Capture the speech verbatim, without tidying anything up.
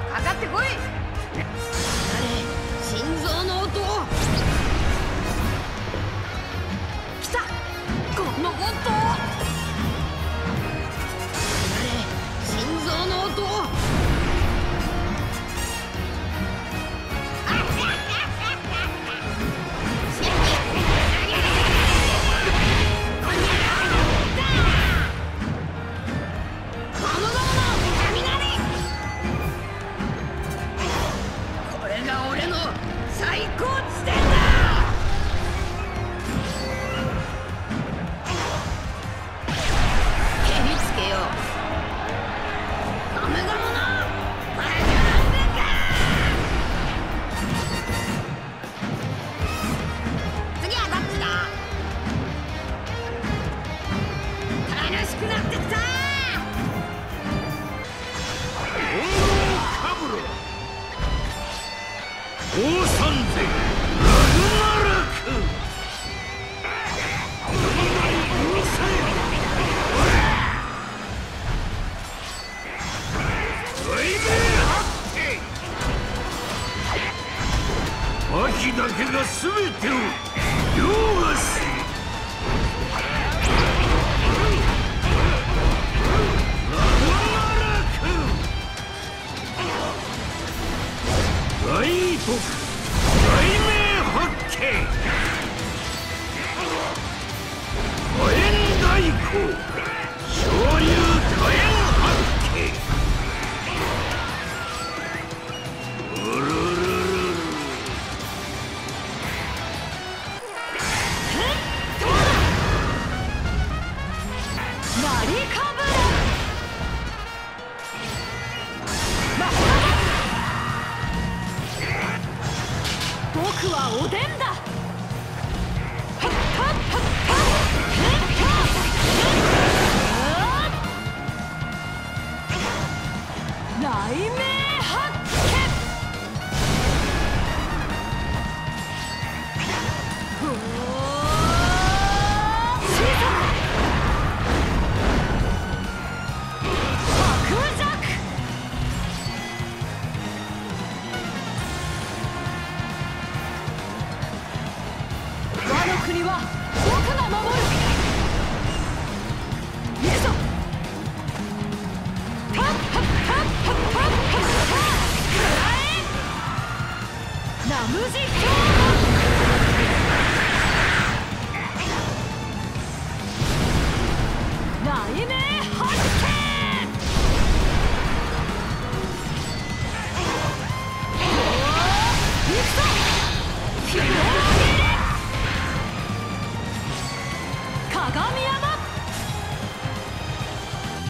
とかかってこい。心臓の音。来た。この音。心臓の音。無事。